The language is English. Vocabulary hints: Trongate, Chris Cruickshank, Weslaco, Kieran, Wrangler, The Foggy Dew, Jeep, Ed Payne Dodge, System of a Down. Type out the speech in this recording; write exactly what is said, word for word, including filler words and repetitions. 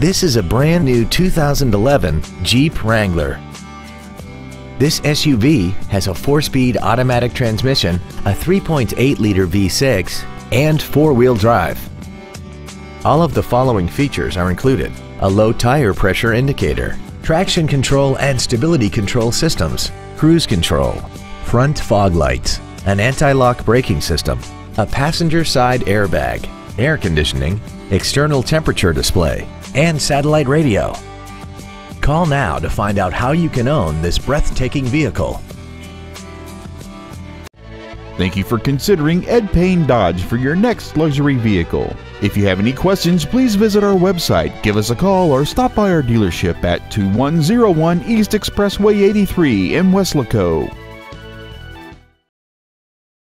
This is a brand new two thousand eleven Jeep Wrangler. This S U V has a four-speed automatic transmission, a three point eight liter V six, and four-wheel drive. All of the following features are included: a low tire pressure indicator, traction control and stability control systems, cruise control, front fog lights, an anti-lock braking system, a passenger side airbag, air conditioning, external temperature display, and satellite radio. Call now to find out how you can own this breathtaking vehicle. Thank you for considering Ed Payne Dodge for your next luxury vehicle. If you have any questions, please visit our website, give us a call, or stop by our dealership at two one zero one East Expressway eighty-three in Weslaco.